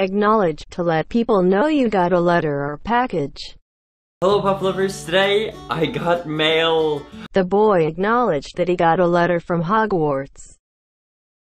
Acknowledge to let people know you got a letter or package. Hello Puff Lovers, today I got mail. The boy acknowledged that he got a letter from Hogwarts.